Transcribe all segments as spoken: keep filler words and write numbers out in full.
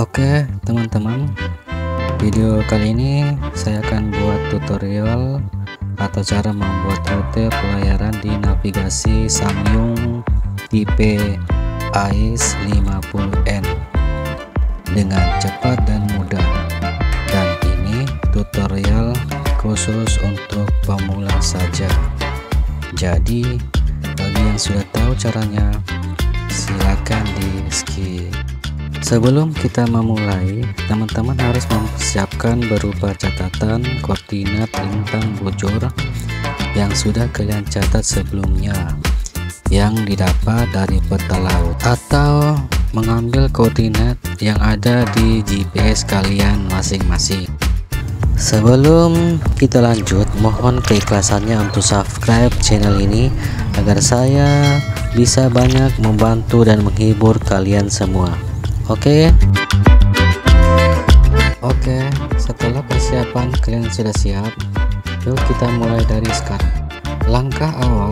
Oke teman-teman, video kali ini saya akan buat tutorial atau cara membuat rute pelayaran di navigasi Samyung tipe A I S lima puluh N dengan cepat dan mudah, dan ini tutorial khusus untuk pemula saja. Jadi bagi yang sudah tahu caranya, silakan di skip. Sebelum kita memulai, teman-teman harus mempersiapkan berupa catatan koordinat lintang bujur yang sudah kalian catat sebelumnya, yang didapat dari peta laut atau mengambil koordinat yang ada di G P S kalian masing-masing. Sebelum kita lanjut, mohon keikhlasannya untuk subscribe channel ini agar saya bisa banyak membantu dan menghibur kalian semua. Oke, okay. oke. Okay, setelah persiapan kalian sudah siap, yuk kita mulai dari sekarang. Langkah awal,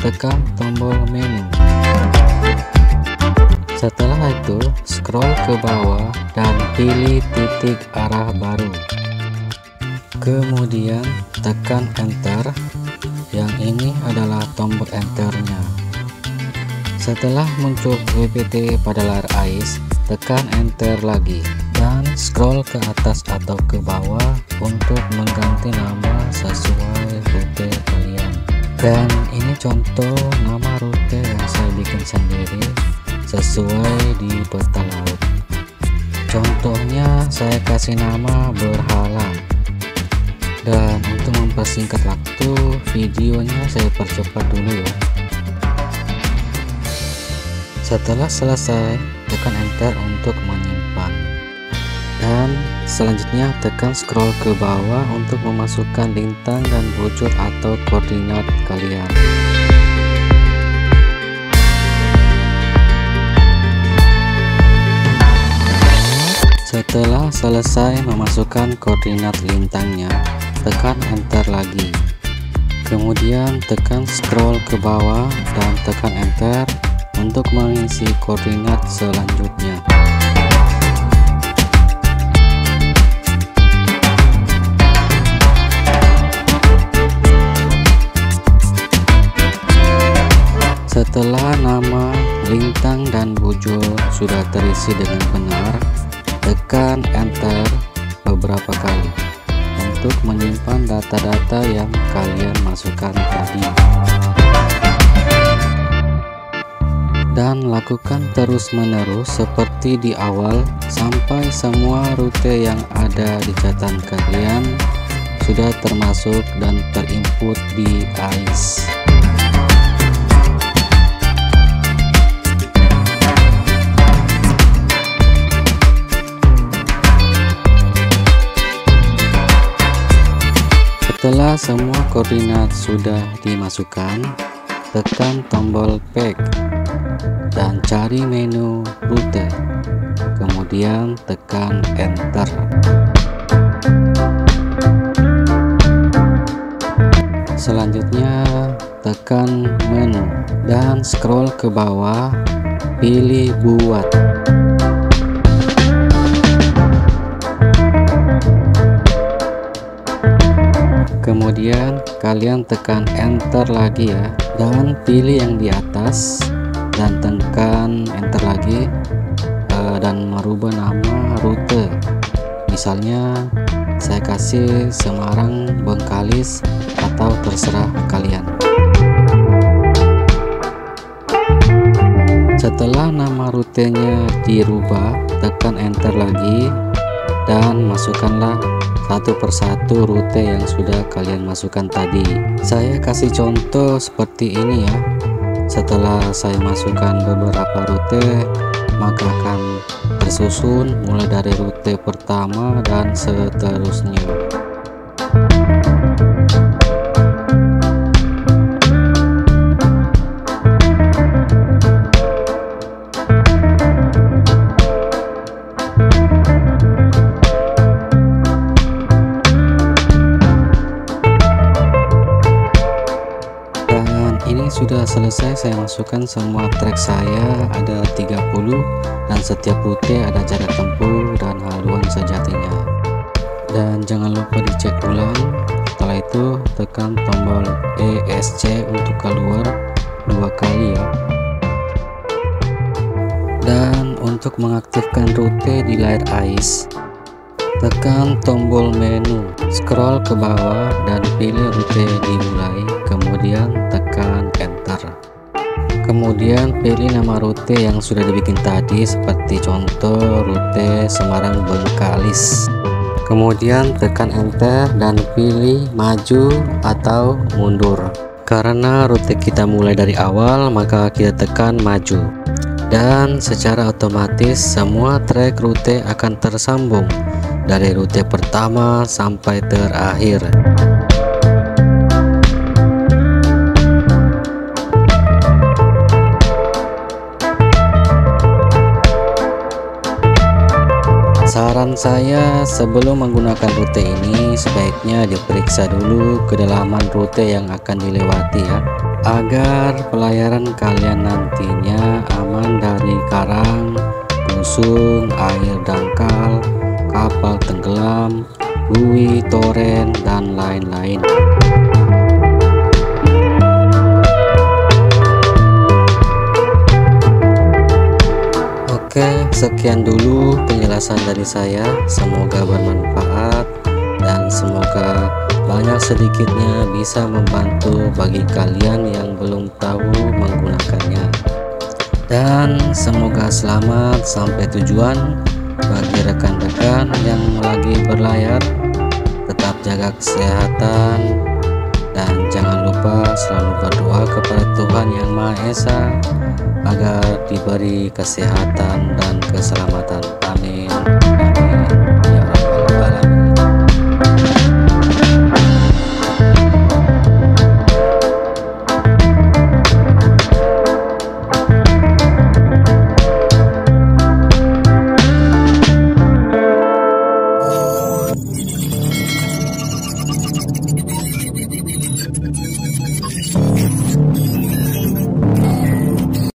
tekan tombol menu. Setelah itu, scroll ke bawah dan pilih titik arah baru. Kemudian tekan enter. Yang ini adalah tombol enternya. Setelah muncul W P T pada layar A I S, tekan enter lagi dan scroll ke atas atau ke bawah untuk mengganti nama sesuai rute kalian. Dan ini contoh nama rute yang saya bikin sendiri sesuai di peta laut. Contohnya saya kasih nama Berhala. Dan untuk mempersingkat waktu, videonya saya percepat dulu ya. Setelah selesai, tekan enter untuk menyimpan, dan selanjutnya tekan scroll ke bawah untuk memasukkan lintang dan bujur atau koordinat kalian. Setelah selesai memasukkan koordinat lintangnya, tekan enter lagi, kemudian tekan scroll ke bawah dan tekan enter untuk mengisi koordinat selanjutnya. Setelah nama, lintang, dan bujur sudah terisi dengan benar, tekan enter beberapa kali untuk menyimpan data-data yang kalian masukkan tadi. Dan lakukan terus-menerus seperti di awal sampai semua rute yang ada di catatan kalian sudah termasuk dan terinput di A I S. Setelah semua koordinat sudah dimasukkan, tekan tombol pack dan cari menu rute, kemudian tekan enter. Selanjutnya tekan menu dan scroll ke bawah, pilih buat. Kemudian kalian tekan enter lagi ya, dan pilih yang di atas dan tekan enter lagi, dan merubah nama rute. Misalnya saya kasih Semarang Bengkalis atau terserah kalian. Setelah nama rutenya dirubah, tekan enter lagi dan masukkanlah satu persatu rute yang sudah kalian masukkan tadi. Saya kasih contoh seperti ini ya. Setelah saya masukkan beberapa rute, maka akan tersusun mulai dari rute pertama dan seterusnya. Sudah selesai, saya masukkan semua trek saya, ada tiga puluh, dan setiap rute ada jarak tempuh dan haluan sejatinya. Dan jangan lupa dicek ulang. Setelah itu tekan tombol E S C untuk keluar dua kali ya. Dan untuk mengaktifkan rute di layar A I S, tekan tombol menu, scroll ke bawah dan pilih rute dimulai, kemudian tekan enter. Kemudian pilih nama rute yang sudah dibikin tadi, seperti contoh rute Semarang Bengkalis. Kemudian tekan enter dan pilih maju atau mundur. Karena rute kita mulai dari awal, maka kita tekan maju. Dan secara otomatis semua trek rute akan tersambung dari rute pertama sampai terakhir. Saran saya, sebelum menggunakan rute ini sebaiknya diperiksa dulu kedalaman rute yang akan dilewati ya, agar pelayaran kalian nantinya aman dari karang, busung, air dangkal, kapal tenggelam, buoy, toren, dan lain-lain. Oke, sekian dulu penjelasan dari saya. Semoga bermanfaat dan semoga banyak sedikitnya bisa membantu bagi kalian yang belum tahu menggunakannya. Dan semoga selamat sampai tujuan. Bagi rekan-rekan yang lagi berlayar, tetap jaga kesehatan dan jangan lupa selalu berdoa kepada Tuhan Yang Maha Esa agar diberi kesehatan dan keselamatan. Amin.